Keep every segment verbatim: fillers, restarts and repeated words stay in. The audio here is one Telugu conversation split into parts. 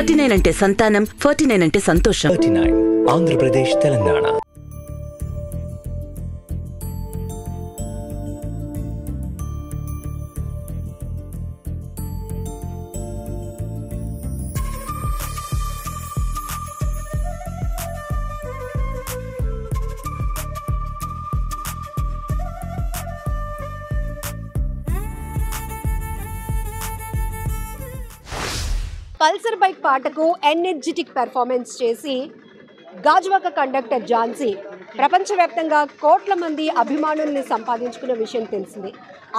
उनचास అంటే సంతానం, उनचास అంటే సంతోషం. उनचास ఆంధ్రప్రదేశ్ తెలంగాణ. पल्सर बाइक पाटको एनर्जेटिक परफॉर्मेंस చేసి గాజ్వాక కండక్టర్ ఝాన్సీ ప్రపంచవ్యాప్తంగా కోట్ల మంది అభిమానుల్ని సంపాదించుకున్న విషయం తెలిసింది.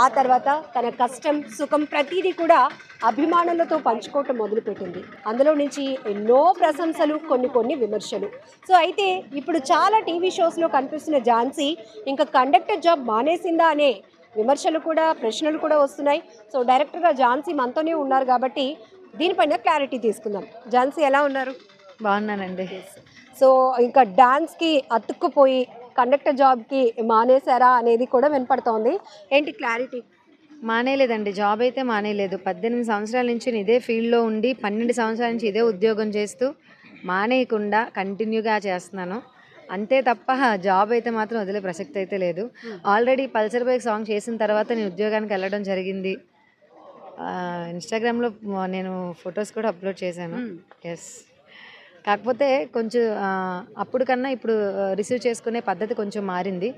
ఆ తర్వాత తన కష్టం సుఖం ప్రతిదీ కూడా అభిమానులతో పంచుకోవడం మొదలుపెట్టింది. అందులో నుంచి ఎన్నో ప్రశంసలు, కొన్ని కొన్ని విమర్శలు. సో అయితే ఇప్పుడు చాలా టీవీ షోస్ లో కనిపిస్తున్న ఝాన్సీ ఇంకా కండక్టర్ జాబ్ మానేసిందా అనే విమర్శలు కూడా, ప్రశ్నలు కూడా వస్తున్నాయి. సో డైరెక్టర్ గా ఝాన్సీ మనతోనే ఉన్నారు కాబట్టి దీనిపైన క్లారిటీ తీసుకుందాం. ఝాన్సీ ఎలా ఉన్నారు? బాగున్నానండి. సో ఇంకా డాన్స్కి అతుక్కుపోయి కండక్టర్ జాబ్కి మానేశారా అనేది కూడా వినపడుతోంది. ఏంటి క్లారిటీ? మానేలేదండి, జాబ్ అయితే మానేలేదు. పద్దెనిమిది సంవత్సరాల నుంచి ఇదే ఫీల్డ్లో ఉండి పన్నెండు సంవత్సరాల నుంచి ఇదే ఉద్యోగం చేస్తూ మానేయకుండా కంటిన్యూగా చేస్తున్నాను. అంతే తప్ప జాబ్ అయితే మాత్రం వదిలే ప్రసక్తి అయితే లేదు. ఆల్రెడీ పల్సర్ బైక్ సాంగ్ చేసిన తర్వాత నేను ఉద్యోగానికి వెళ్ళడం జరిగింది. ఇన్స్టాగ్రామ్లో నేను ఫొటోస్ కూడా అప్లోడ్ చేశాను. ఎస్, కాకపోతే కొంచెం అప్పుడు కన్నా ఇప్పుడు రిసీవ్ చేసుకునే పద్ధతి కొంచెం మారింది.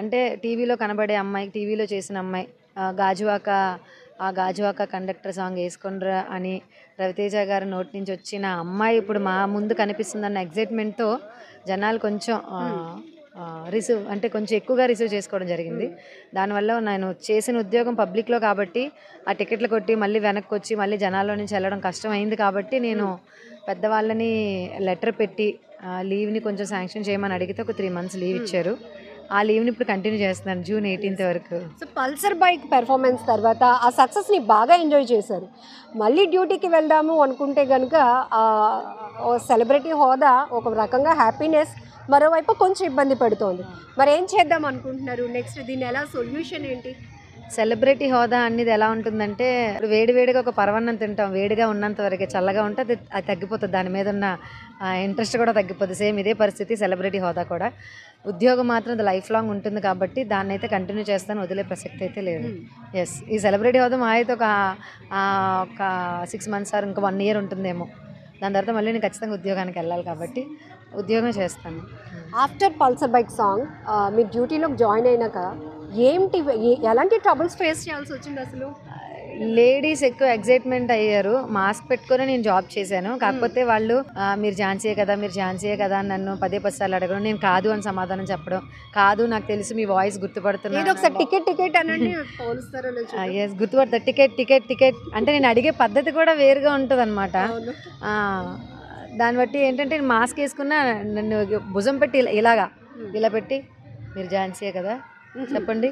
అంటే టీవీలో కనబడే అమ్మాయి, టీవీలో చేసిన అమ్మాయి, గాజువాక ఆ గాజువాక కండక్టర్ సాంగ్ వేసుకుండ్రా అని రవితేజ గారి నోటి నుంచి వచ్చిన అమ్మాయి ఇప్పుడు మా ముందు కనిపిస్తుందన్న ఎగ్జైట్మెంట్తో జనాలు కొంచెం రిసీవ్ అంటే కొంచెం ఎక్కువగా రిసీవ్ చేసుకోవడం జరిగింది. దానివల్ల నేను చేసిన ఉద్యోగం పబ్లిక్లో కాబట్టి ఆ టికెట్లు కొట్టి మళ్ళీ వెనక్కి వచ్చి మళ్ళీ జనాల్లో నుంచి వెళ్ళడం కష్టమైంది. కాబట్టి నేను పెద్దవాళ్ళని లెటర్ పెట్టి లీవ్ని కొంచెం శాంక్షన్ చేయమని అడిగితే ఒక త్రీ మంత్స్ లీవ్ ఇచ్చారు. ఆ లీవ్ని ఇప్పుడు కంటిన్యూ చేస్తున్నాను జూన్ ఎయిటీన్త్ వరకు. సో పల్సర్ బైక్ పెర్ఫార్మెన్స్ తర్వాత ఆ సక్సెస్ని బాగా ఎంజాయ్ చేశారు. మళ్ళీ డ్యూటీకి వెళ్దాము అనుకుంటే కనుక సెలబ్రిటీ హోదా ఒక రకంగా హ్యాపీనెస్, మరోవైపు కొంచెం ఇబ్బంది పడుతోంది. మరి ఏం చేద్దాం అనుకుంటున్నారు నెక్స్ట్? దీన్ని ఎలా సొల్యూషన్ ఏంటి? సెలబ్రిటీ హోదా అనేది ఎలా ఉంటుందంటే వేడివేడిగా ఒక పరవన్నం తింటాం, వేడిగా ఉన్నంత వరకే. చల్లగా ఉంటే అది అది తగ్గిపోతుంది, దాని మీద ఉన్న ఇంట్రెస్ట్ కూడా తగ్గిపోతుంది. సేమ్ ఇదే పరిస్థితి సెలబ్రిటీ హోదా కూడా. ఉద్యోగం మాత్రం అది లైఫ్ లాంగ్ ఉంటుంది కాబట్టి దాన్ని అయితే కంటిన్యూ చేస్తాను, వదిలే ప్రసక్తి అయితే లేదు. ఎస్, ఈ సెలబ్రిటీ హోదా మా అయితే ఒక ఒక సిక్స్ మంత్స్ ఆర్ ఇంకా వన్ ఇయర్ ఉంటుందేమో. దాని తర్వాత మళ్ళీ నేను ఖచ్చితంగా ఉద్యోగానికి వెళ్ళాలి కాబట్టి ఉద్యోగం చేస్తాను. ఆఫ్టర్ పల్సర్ బైక్ సాంగ్ మీరు డ్యూటీలోకి జాయిన్ అయినాక ఏంటి, ఎలాంటి ట్రబుల్స్ ఫేస్ చేయాల్సి వచ్చింది? అసలు లేడీస్ ఎక్కువ ఎగ్జైట్మెంట్ అయ్యారు. మాస్క్ పెట్టుకొని నేను జాబ్ చేశాను. కాకపోతే వాళ్ళు మీరు ఝాన్సీయే కదా, మీరు ఝాన్సీయే కదా అని నన్ను పదే పది సార్లు అడగడం, నేను కాదు అని సమాధానం చెప్పడం. కాదు నాకు తెలుసు మీ వాయిస్ గుర్తుపడుతున్నాను. ఒకసారి టికెట్ టికెట్ అనండి, ఎస్ గుర్తుపడతారు. టికెట్ టికెట్ టికెట్ అంటే నేను అడిగే పద్ధతి కూడా వేరుగా ఉంటుంది అనమాట. దాన్ని బట్టి ఏంటంటే నేను మాస్క్ వేసుకున్నా నన్ను భుజం పెట్టి ఇలాగా ఇలా పెట్టి మీరు ఝాన్సీయే కదా చెప్పండి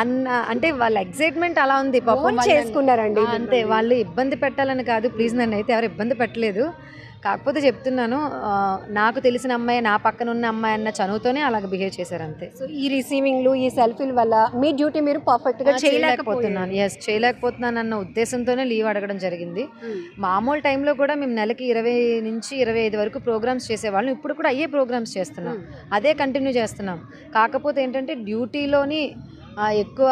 అన్న, అంటే వాళ్ళ ఎగ్జైట్మెంట్ అలా ఉంది. పాపం చేసుకున్నారండి అంతే, వాళ్ళు ఇబ్బంది పెట్టాలని కాదు. ప్లీజ్ నన్ను అయితే ఎవరు ఇబ్బంది పెట్టలేదు. కాకపోతే చెప్తున్నాను, నాకు తెలిసిన అమ్మాయి, నా పక్కన ఉన్న అమ్మాయి అన్న చనువుతోనే అలాగే బిహేవ్ చేశారు అంతే. సో ఈ రిసీవింగ్లు, ఈ సెల్ఫీల వల్ల మీ డ్యూటీ మీరు పర్ఫెక్ట్గా చేయలేకపోతున్నాను. ఎస్, చేయలేకపోతున్నాను అన్న ఉద్దేశంతోనే లీవ్ అడగడం జరిగింది. మామూలు టైంలో కూడా మేము నెలకి ఇరవై నుంచి ఇరవై ఐదు వరకు ప్రోగ్రామ్స్ చేసేవాళ్ళం. ఇప్పుడు కూడా అయ్యే ప్రోగ్రామ్స్ చేస్తున్నాం, అదే కంటిన్యూ చేస్తున్నాం. కాకపోతే ఏంటంటే డ్యూటీలోని ఎక్కువ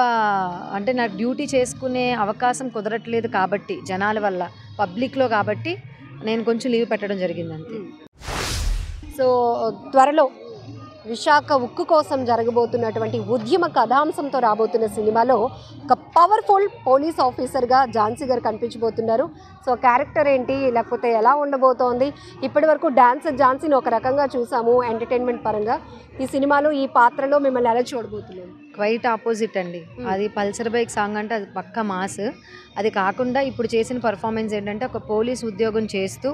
అంటే నాకు డ్యూటీ చేసుకునే అవకాశం కుదరట్లేదు కాబట్టి, జనాల వల్ల పబ్లిక్లో కాబట్టి నేను కొంచెం లీవ్ పెట్టడం జరిగింది అంతే. సో త్వరలో విశాఖ ఉక్కు కోసం జరగబోతున్నటువంటి ఉద్యమ కథాంశంతో రాబోతున్న సినిమాలో ఒక పవర్ఫుల్ పోలీస్ ఆఫీసర్గా ఝాన్సీ గారు కనిపించబోతున్నారు. సో క్యారెక్టర్ ఏంటి, లేకపోతే ఎలా ఉండబోతోంది? ఇప్పటి వరకు డాన్సర్ ఝాన్సీని ఒక రకంగా చూసాము ఎంటర్టైన్మెంట్ పరంగా, ఈ సినిమాలో ఈ పాత్రలో మిమ్మల్ని ఎలా చూడబోతున్నాం? క్వైట్ ఆపోజిట్ అండి. అది పల్సర్ బైక్ సాంగ్ అంటే అది పక్క మాస్. అది కాకుండా ఇప్పుడు చేసిన పర్ఫార్మెన్స్ ఏంటంటే ఒక పోలీస్ ఉద్యోగం చేస్తూ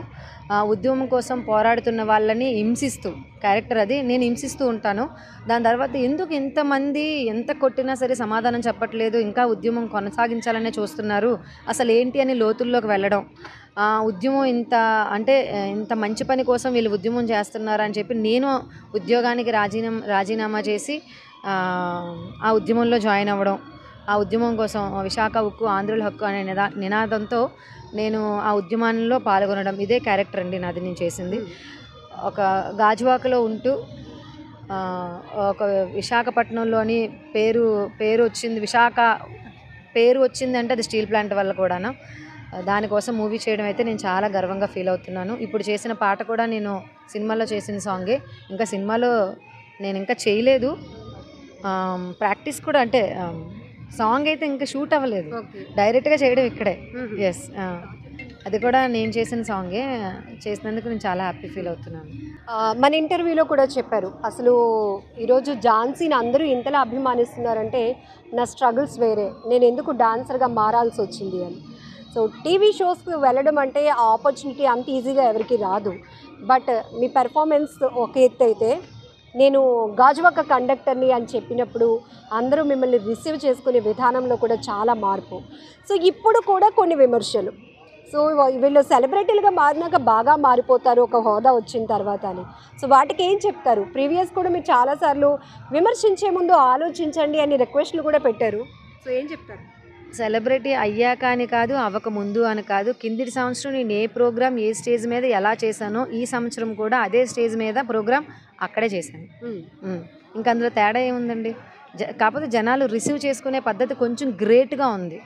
ఉద్యమం కోసం పోరాడుతున్న వాళ్ళని హింసిస్తూ క్యారెక్టర్. అది నేను హింసిస్తూ ఉంటాను. దాని తర్వాత ఎందుకు ఇంతమంది ఎంత కొట్టినా సరే సమాధానం చెప్పట్లేదు, ఇంకా ఉద్యమం కొనసాగించాలనే చూస్తున్నారు, అసలు ఏంటి అని లోతుల్లోకి వెళ్ళడం, ఉద్యమం ఇంత అంటే ఇంత మంచి పని కోసం వీళ్ళు ఉద్యమం చేస్తున్నారు అని చెప్పి నేను ఉద్యోగానికి రాజీనామా రాజీనామా చేసి ఆ ఉద్యమంలో జాయిన్ అవ్వడం, ఆ ఆ ఉద్యమం కోసం విశాఖ ఉక్కు ఆంధ్రుల హక్కు అనే నినాదంతో నేను ఆ ఉద్యమంలో పాల్గొనడం ఇదే క్యారెక్టర్ అండి నాది. నేను చేసింది ఒక గాజువాకలో ఉంటూ ఒక విశాఖపట్నంలోని పేరు పేరు వచ్చింది, విశాఖ పేరు వచ్చిందంటే అది స్టీల్ ప్లాంట్ వల్ల కూడాను. దానికోసం మూవీ చేయడం అయితే నేను చాలా గర్వంగా ఫీల్ అవుతున్నాను. ఇప్పుడు చేసిన పాట కూడా నేను సినిమాలో చేసిన సాంగే, ఇంకా సినిమాలో నేను ఇంకా చేయలేదు. ప్రాక్టీస్ కూడా అంటే సాంగ్ అయితే ఇంకా షూట్ అవ్వలేదు, డైరెక్ట్గా చేయడం ఇక్కడే. ఎస్, అది కూడా నేను చేసిన సాంగే, చేసినందుకు నేను చాలా హ్యాపీ ఫీల్ అవుతున్నాను. మన ఇంటర్వ్యూలో కూడా చెప్పారు, అసలు ఈరోజు ఝాన్సీని అందరూ ఇంతలా అభిమానిస్తున్నారంటే నా స్ట్రగుల్స్ వేరే, నేను ఎందుకు డాన్సర్గా మారాల్సి వచ్చింది అని. సో టీవీ షోస్కి వెళ్ళడం అంటే ఆ ఆపర్చునిటీ అంత ఈజీగా ఎవరికి రాదు. బట్ మీ పెర్ఫార్మెన్స్ ఒక ఎత్తు అయితే, నేను గాజువాక కండక్టర్ని అని చెప్పినప్పుడు అందరూ మిమ్మల్ని రిసీవ్ చేసుకునే విధానంలో కూడా చాలా మార్పు. సో ఇప్పుడు కూడా కొన్ని విమర్శలు, సో వీళ్ళు సెలబ్రిటీలుగా మారినాక బాగా మారిపోతారు ఒక హోదా వచ్చిన తర్వాత అని. సో వాటికి ఏం చెప్తారు? ప్రీవియస్ కూడా మీరు చాలాసార్లు విమర్శించే ముందు ఆలోచించండి అని రిక్వెస్ట్లు కూడా పెట్టారు, సో ఏం చెప్తారు? సెలబ్రిటీ అయ్యాక అని కాదు, అవ్వకముందు అని కాదు, కిందటి సంవత్సరం నేను ఏ ప్రోగ్రాం ఏ స్టేజ్ మీద ఎలా చేశానో ఈ సంవత్సరం కూడా అదే స్టేజ్ మీద ప్రోగ్రాం అక్కడే చేశాను. ఇంకా అందులో తేడా ఏముందండి? కాకపోతే జనాలు రిసీవ్ చేసుకునే పద్ధతి కొంచెం గ్రేట్గా ఉంది.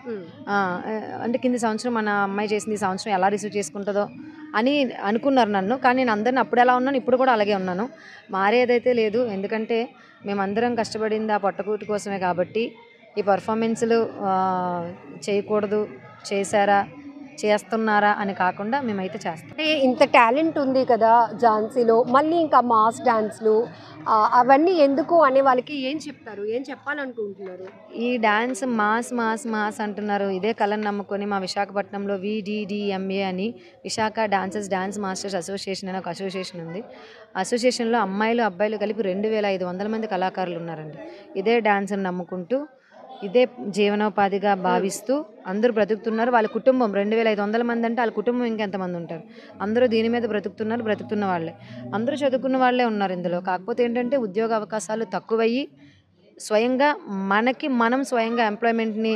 అంటే కింద సంవత్సరం మన అమ్మాయి చేసింది, ఈ సంవత్సరం ఎలా రిసీవ్ చేసుకుంటుందో అని అనుకున్నారు నన్ను. కానీ నేను అందరిని అప్పుడు ఎలా ఉన్నాను ఇప్పుడు కూడా అలాగే ఉన్నాను, మారేదైతే లేదు. ఎందుకంటే మేమందరం కష్టపడింది ఆ పొట్టకూటి కోసమే కాబట్టి ఈ పర్ఫార్మెన్స్లు చేయకూడదు, చేశారా చేస్తున్నారా అని కాకుండా మేమైతే చేస్తాం. ఇంత టాలెంట్ ఉంది కదా ఝాన్సీలో, మళ్ళీ ఇంకా మాస్ డాన్స్లు అవన్నీ ఎందుకు అనే వాళ్ళకి ఏం చెప్తారు? ఏం చెప్పాలనుకుంటున్నారు? ఈ డాన్స్ మాస్ మాస్ మాస్ అంటున్నారు, ఇదే కళను నమ్ముకొని మా విశాఖపట్నంలో వి డి డి ఎం ఏ అని Visakha dancers dance masters association అనే ఒక అసోసియేషన్ ఉంది. అసోసియేషన్లో అమ్మాయిలు అబ్బాయిలు కలిపి రెండు వేల ఐదు వందల మంది కళాకారులు ఉన్నారండి. ఇదే డాన్స్ని నమ్ముకుంటూ ఇదే జీవనోపాధిగా భావిస్తూ అందరూ బ్రతుకుతున్నారు. వాళ్ళ కుటుంబం రెండు వేల ఐదు వందల మంది అంటే వాళ్ళ కుటుంబం ఇంకెంతమంది ఉంటారు? అందరూ దీని మీద బ్రతుకుతున్నారు, బ్రతుకుతున్న వాళ్ళే, అందరూ చదువుకున్న వాళ్ళే ఉన్నారు ఇందులో. కాకపోతే ఏంటంటే ఉద్యోగ అవకాశాలు తక్కువయ్యి స్వయంగా మనకి మనం స్వయంగా ఎంప్లాయ్మెంట్ని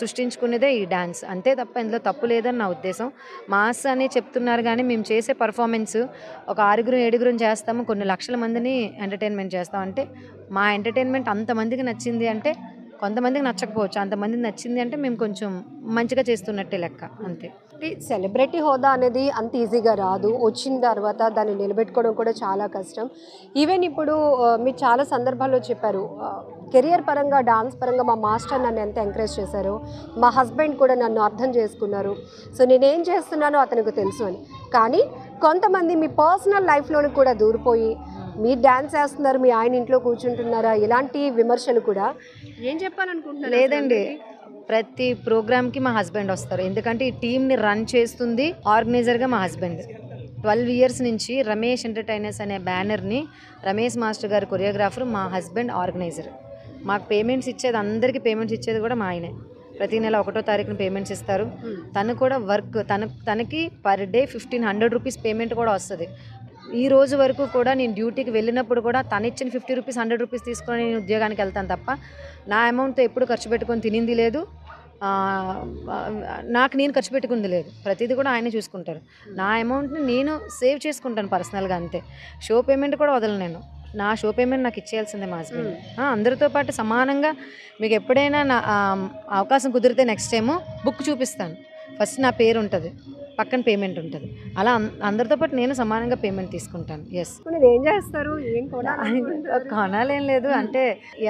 సృష్టించుకునేదే ఈ డాన్స్, అంతే తప్ప ఇందులో తప్పు లేదని నా ఉద్దేశం. మాస్ అని చెప్తున్నారు కానీ మేము చేసే పర్ఫార్మెన్స్ ఒక ఆరుగురు ఏడుగురు చేస్తాము, కొన్ని లక్షల మందిని ఎంటర్టైన్మెంట్ చేస్తాం. అంటే మా ఎంటర్టైన్మెంట్ అంతమందికి నచ్చింది అంటే, కొంతమందికి నచ్చకపోవచ్చు, అంతమందికి నచ్చింది అంటే మేము కొంచెం మంచిగా చేస్తున్నట్టే లెక్క, అంతే. సెలబ్రిటీ హోదా అనేది అంత ఈజీగా రాదు, వచ్చిన తర్వాత దాన్ని నిలబెట్టుకోవడం కూడా చాలా కష్టం. ఈవెన్ ఇప్పుడు మీరు చాలా సందర్భాల్లో చెప్పారు, కెరియర్ పరంగా డాన్స్ పరంగా మా మాస్టర్ నన్ను ఎంత ఎంకరేజ్ చేశారో, మా హస్బెండ్ కూడా నన్ను అర్థం చేసుకున్నారు, సో నేనేం చేస్తున్నానో అతనికి తెలుసు అని. కానీ కొంతమంది మీ పర్సనల్ లైఫ్లోని కూడా దూరిపోయి మీరు డ్యాన్స్ చేస్తున్నారు, మీ ఆయన ఇంట్లో కూర్చుంటున్నారా, ఇలాంటి విమర్శలు కూడా ఏం చెప్పాలనుకుంటున్నారు? లేదండి, ప్రతి ప్రోగ్రామ్కి మా హస్బెండ్ వస్తారు. ఎందుకంటే ఈ టీమ్ని రన్ చేస్తుంది ఆర్గనైజర్గా మా హస్బెండ్. ట్వెల్వ్ ఇయర్స్ నుంచి రమేష్ ఎంటర్టైనర్స్ అనే బ్యానర్ని రమేష్ మాస్టర్ గారు కొరియోగ్రాఫర్, మా హస్బెండ్ ఆర్గనైజర్. మాకు పేమెంట్స్ ఇచ్చేది, అందరికీ పేమెంట్స్ ఇచ్చేది కూడా మా ఆయనే. ప్రతి నెల ఒకటో తారీఖున పేమెంట్స్ ఇస్తారు. తను కూడా వర్క్ తన తనకి per day fifteen hundred rupees payment కూడా వస్తుంది. ఈ రోజు వరకు కూడా నేను డ్యూటీకి వెళ్ళినప్పుడు కూడా తను ఇచ్చిన ఫిఫ్టీ రూపీస్ హండ్రెడ్ రూపీస్ తీసుకొని నేను ఉద్యోగానికి వెళ్తాను తప్ప నా అమౌంట్తో ఎప్పుడు ఖర్చు పెట్టుకొని తినింది లేదు, నాకు నేను ఖర్చు పెట్టుకుంది లేదు. ప్రతిదీ కూడా ఆయనే చూసుకుంటారు. నా అమౌంట్ని నేను సేవ్ చేసుకుంటాను పర్సనల్గా, అంతే. షో పేమెంట్ కూడా వదలను నేను, నా షో పేమెంట్ నాకు ఇచ్చేయాల్సిందే మా హస్బెండ్. అందరితో పాటు సమానంగా మీకు ఎప్పుడైనా నా అవకాశం కుదిరితే నెక్స్ట్ టైము బుక్ చూపిస్తాను, ఫస్ట్ నా పేరు ఉంటుంది, పక్కన పేమెంట్ ఉంటుంది. అలా అందరితో పాటు నేను సమానంగా పేమెంట్ తీసుకుంటాను. ఎస్, ఏం చేస్తారు? ఏం కొనాలేం లేదు, అంటే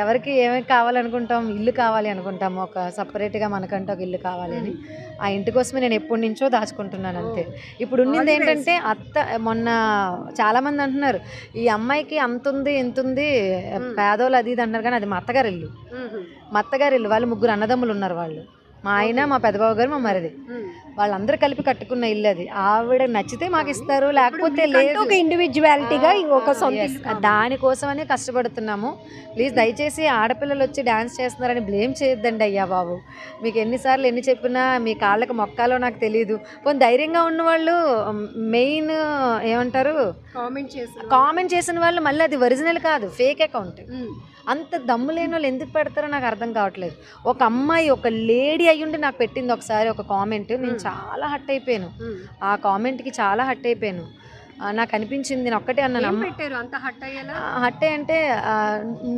ఎవరికి ఏమేమి కావాలనుకుంటాం, ఇల్లు కావాలి అనుకుంటాం, ఒక సపరేట్గా మనకంటే ఒక ఇల్లు కావాలి అని. ఆ ఇంటి కోసమే నేను ఎప్పటి నుంచో దాచుకుంటున్నాను, అంతే. ఇప్పుడు ఉన్నది ఏంటంటే అత్త, మొన్న చాలామంది అంటున్నారు ఈ అమ్మాయికి అంత ఉంది ఎంత ఉంది పేదోళ్ళు అది ఇది అంటున్నారు, కానీ అది మా అత్తగారి ఇల్లు, మా అత్తగారి ఇల్లు. వాళ్ళు ముగ్గురు అన్నదమ్ములు ఉన్నారు, వాళ్ళు మా ఆయన మా పెద్దబాబు గారు మా మరిది వాళ్ళందరూ కలిపి కట్టుకున్న ఇల్లు అది. ఆవిడ నచ్చితే మాకు ఇస్తారు, లేకపోతే లేదు. ఇండివిజువాలిటీగా ఒక సొంత దానికోసమనే కష్టపడుతున్నాము. ప్లీజ్ దయచేసి ఆడపిల్లలు వచ్చి డాన్స్ చేస్తున్నారని బ్లేమ్ చేయొద్దండి అయ్యా బాబు. మీకు ఎన్నిసార్లు ఎన్ని చెప్పినా మీ కాళ్ళకి మొక్కాలో నాకు తెలియదు. కొంచెం ధైర్యంగా ఉన్నవాళ్ళు మెయిన్ ఏమంటారు కామెంట్ చేసిన కామెంట్ చేసిన వాళ్ళు మళ్ళీ అది ఒరిజినల్ కాదు, ఫేక్ అకౌంట్. అంత దమ్ము లేని వాళ్ళు ఎందుకు పెడతారో నాకు అర్థం కావట్లేదు. ఒక అమ్మాయి ఒక లేడీ అయ్యుండి నాకు పెట్టింది ఒకసారి ఒక కామెంట్, నేను చాలా హట్ అయిపోయాను. ఆ కామెంట్కి చాలా హట్ అయిపోయాను. నాకు అనిపించింది, నేను ఒక్కటే అన్నాను, హట్ అంటే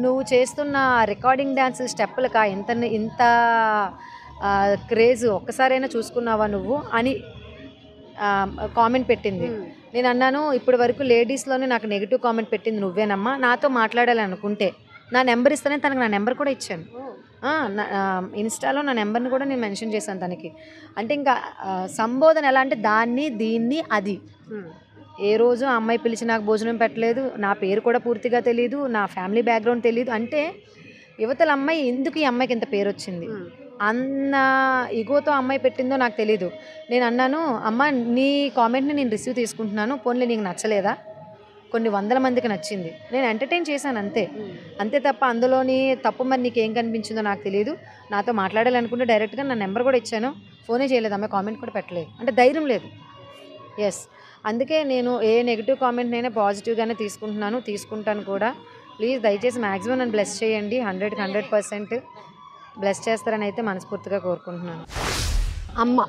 నువ్వు చేస్తున్న రికార్డింగ్ డ్యాన్స్ స్టెప్పులకా ఇంత ఇంత క్రేజ్ ఒక్కసారైనా చూసుకున్నావా నువ్వు అని కామెంట్ పెట్టింది. నేను అన్నాను, ఇప్పటి వరకు లేడీస్లోనే నాకు నెగిటివ్ కామెంట్ పెట్టింది నువ్వేనమ్మా. నాతో మాట్లాడాలి అనుకుంటే నా నెంబర్ ఇస్తానని తనకు నా నెంబర్ కూడా ఇచ్చాను. ఇన్స్టాలో నా నెంబర్ని కూడా నేను మెన్షన్ చేశాను తనకి. అంటే ఇంకా సంబోధన ఎలా అంటే దాన్ని దీన్ని అది. ఏ రోజు ఆ అమ్మాయి పిలిచి నాకు భోజనం పెట్టలేదు, నా పేరు కూడా పూర్తిగా తెలియదు, నా ఫ్యామిలీ బ్యాక్గ్రౌండ్ తెలియదు. అంటే యువతల అమ్మాయి ఎందుకు ఈ అమ్మాయికి ఇంత పేరు వచ్చింది అన్న ఇగోతో అమ్మాయి పెట్టిందో నాకు తెలీదు. నేను అన్నాను, అమ్మ నీ కామెంట్ని నేను రిసీవ్ తీసుకుంటున్నాను, పోన్లే నీకు నచ్చలేదా, కొన్ని వందల మందికి నచ్చింది, నేను ఎంటర్టైన్ చేశాను అంతే అంతే తప్ప అందులోని తప్పు మరి నీకేం కనిపించిందో నాకు తెలియదు. నాతో మాట్లాడాలనుకుంటే డైరెక్ట్గా నా నెంబర్ కూడా ఇచ్చాను, ఫోనే చేయలేదు అమ్మాయి, కామెంట్ కూడా పెట్టలేదు. అంటే ధైర్యం లేదు. ఎస్, అందుకే నేను ఏ నెగిటివ్ కామెంట్నైనా పాజిటివ్గానే తీసుకుంటున్నాను, తీసుకుంటాను కూడా. ప్లీజ్ దయచేసి మ్యాక్సిమం నన్ను బ్లెస్ చేయండి, హండ్రెడ్కి హండ్రెడ్ పర్సెంట్ బ్లెస్ చేస్తారని అయితే మనస్ఫూర్తిగా కోరుకుంటున్నాను. అమ్మ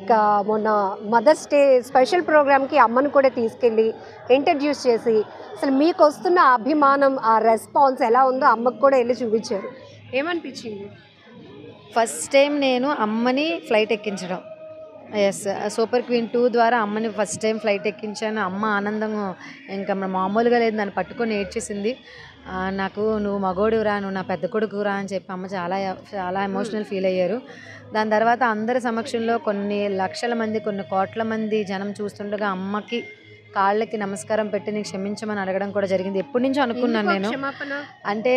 ఇక మొన్న మదర్స్ డే స్పెషల్ ప్రోగ్రామ్కి అమ్మను కూడా తీసుకెళ్ళి ఇంట్రడ్యూస్ చేసి అసలు మీకు వస్తున్న అభిమానం ఆ రెస్పాన్స్ ఎలా ఉందో అమ్మకు కూడా వెళ్ళి చూపించారు, ఏమనిపించింది? ఫస్ట్ టైం నేను అమ్మని ఫ్లైట్ ఎక్కించడం. ఎస్, సూపర్ క్వీన్ టూ ద్వారా అమ్మని ఫస్ట్ టైం ఫ్లైట్ ఎక్కించాను. అమ్మ ఆనందం ఇంకా మామూలుగా లేదు, నన్ను పట్టుకొని ఏడ్చేసింది. నాకు నువ్వు మగోడురా, నువ్వు నా పెద్ద కొడుకురా అని చెప్పి అమ్మ చాలా చాలా ఎమోషనల్ ఫీల్ అయ్యారు. దాని తర్వాత అందరి సమక్షంలో కొన్ని లక్షల మంది కొన్ని కోట్ల మంది జనం చూస్తుండగా అమ్మకి కాళ్ళకి నమస్కారం పెట్టి నేను క్షమించమని అడగడం కూడా జరిగింది. ఎప్పటి నుంచో అనుకున్నాను నేను, అంటే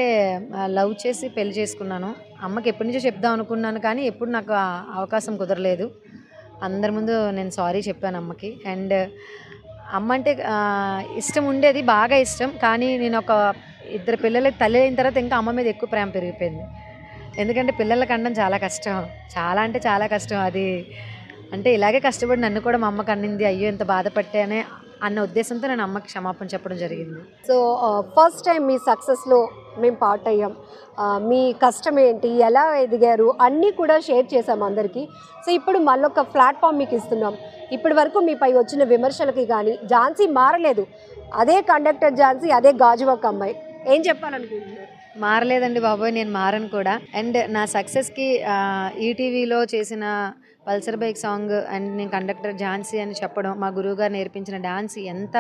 లవ్ చేసి పెళ్లి చేసుకున్నాను, అమ్మకి ఎప్పటి నుంచో చెప్దాం అనుకున్నాను, కానీ ఎప్పుడు నాకు అవకాశం కుదరలేదు. అందరి ముందు నేను సారీ చెప్పాను అమ్మకి. అండ్ అమ్మ అంటే ఇష్టం ఉండేది, బాగా ఇష్టం, కానీ నేను ఒక ఇద్దరు పిల్లలకి తల్లి అయిన తర్వాత ఇంకా అమ్మ మీద ఎక్కువ ప్రేమ పెరిగిపోయింది. ఎందుకంటే పిల్లలకి అనడం చాలా కష్టం, చాలా అంటే చాలా కష్టం. అది అంటే ఇలాగే కష్టపడి నన్ను కూడా మా అమ్మకి అన్నింది, అయ్యో ఎంత బాధపట్టానే అన్న ఉద్దేశంతో నేను అమ్మకి క్షమాపణ చెప్పడం జరిగింది. సో ఫస్ట్ టైం మీ సక్సెస్లో మేము పార్ట్ అయ్యాం, మీ కష్టం ఏంటి, ఎలా ఎదిగారు అన్నీ కూడా షేర్ చేసాం అందరికీ. సో ఇప్పుడు మళ్ళొక ప్లాట్ఫామ్ మీకు ఇస్తున్నాం. ఇప్పటి వరకు మీపై వచ్చిన విమర్శలకి కానీ ఝాన్సీ మారలేదు, అదే కండక్టర్ ఝాన్సీ, అదే గాజువాక అమ్మాయి, ఏం చెప్పాలనుకుంటున్నారు? మారలేదండి బాబోయ్, నేను మారను కూడా. అండ్ నా సక్సెస్కి ఈటీవీలో చేసిన పల్సర్ బైక్ సాంగ్ అండ్ నేను కండక్టర్ ఝాన్సీ అని చెప్పడం, మా గురువుగారు నేర్పించిన డాన్స్ ఎంత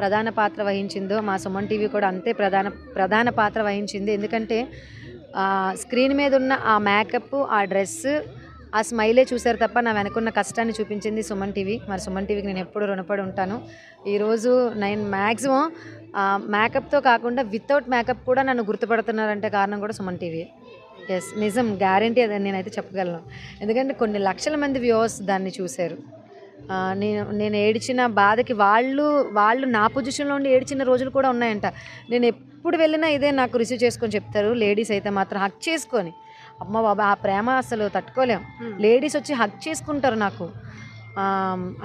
ప్రధాన పాత్ర వహించిందో మా సుమన్ టీవీ కూడా అంతే ప్రధాన ప్రధాన పాత్ర వహించింది. ఎందుకంటే స్క్రీన్ మీద ఉన్న ఆ మేకప్, ఆ డ్రెస్, ఆ స్మైలే చూశారు తప్ప నా వెనకున్న కష్టాన్ని చూపించింది సుమన్ టీవీ. మరి సుమన్ టీవీకి నేను ఎప్పుడు రుణపడి ఉంటాను. ఈరోజు నేను మ్యాక్సిమం మేకప్తో కాకుండా వితౌట్ మేకప్ కూడా నన్ను గుర్తుపడుతున్నారంటే కారణం కూడా సుమన్ టీవీ. ఎస్, నిజం, గ్యారంటీ అదే నేనైతే చెప్పగలను. ఎందుకంటే కొన్ని లక్షల మంది వ్యూవర్స్ దాన్ని చూశారు. నేను నేను ఏడిచిన బాధకి వాళ్ళు వాళ్ళు నా పొజిషన్లో ఉండి ఏడిచిన రోజులు కూడా ఉన్నాయంట. నేను ఎప్పుడు వెళ్ళినా ఇదే నాకు రిసీవ్ చేసుకొని చెప్తారు. లేడీస్ అయితే మాత్రం హక్ చేసుకొని, అమ్మ బాబా ఆ ప్రేమ అసలు తట్టుకోలేం. లేడీస్ వచ్చి హక్ చేసుకుంటారు నాకు,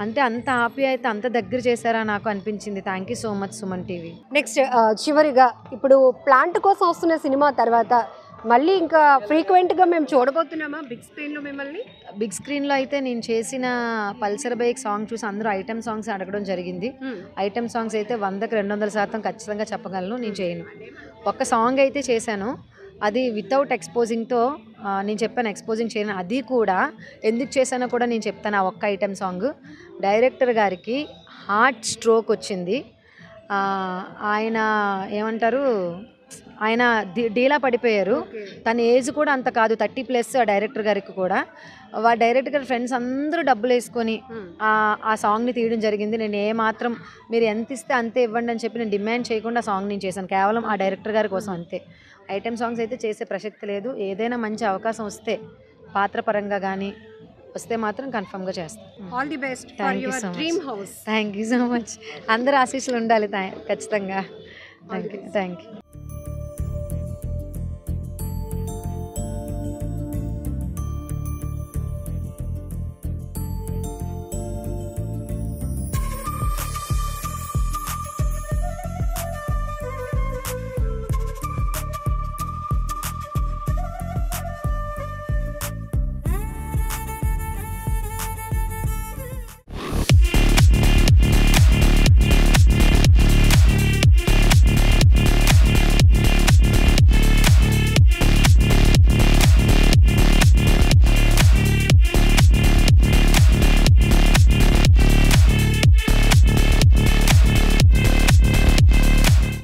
అంటే అంత ఆప్యాయత, అంత దగ్గర చేశారా నాకు అనిపించింది. Thank you so much Suman TV. Next చివరిగా ఇప్పుడు ప్లాంట్ కోసం వస్తున్న సినిమా తర్వాత మళ్ళీ ఇంకా ఫ్రీక్వెంట్గా మేము చూడబోతున్నామా బిగ్ స్క్రీన్లో మిమ్మల్ని? బిగ్ స్క్రీన్లో అయితే నేను చేసిన పల్సర్ బైక్ సాంగ్ చూసి అందరూ ఐటమ్ సాంగ్స్ అడగడం జరిగింది. ఐటమ్ సాంగ్స్ అయితే వందకి రెండు వందల శాతం ఖచ్చితంగా చెప్పగలను నేను చేయను. ఒక్క సాంగ్ అయితే చేశాను, అది వితౌట్ ఎక్స్పోజింగ్తో నేను చెప్పాను, ఎక్స్పోజింగ్ చేయను. అది కూడా ఎందుకు చేశానో కూడా నేను చెప్తాను. ఆ ఒక్క ఐటమ్ సాంగ్ డైరెక్టర్ గారికి హార్ట్ స్ట్రోక్ వచ్చింది. ఆయన ఏమంటారు, ఆయన డీలా పడిపోయారు. తన ఏజ్ కూడా అంత కాదు, థర్టీ ప్లస్ ఆ డైరెక్టర్ గారికి కూడా. ఆ డైరెక్టర్ గారి ఫ్రెండ్స్ అందరూ డబ్బులు వేసుకొని ఆ సాంగ్ని తీయడం జరిగింది. నేను ఏ మాత్రం మీరు ఎంత ఇస్తే అంతే ఇవ్వండి అని చెప్పి నేను డిమాండ్ చేయకుండా ఆ సాంగ్ నేను చేశాను, కేవలం ఆ డైరెక్టర్ గారి కోసం అంతే. ఐటెం సాంగ్స్ అయితే చేసే ప్రసక్తి లేదు. ఏదైనా మంచి అవకాశం వస్తే పాత్ర పరంగా గాని వస్తే మాత్రం కన్ఫర్మ్ గా చేస్తాం. All the best for your dream house. Thank you so much. అందరి ఆశీస్సులు ఉండాలి ఖచ్చితంగా. Thank you thank you.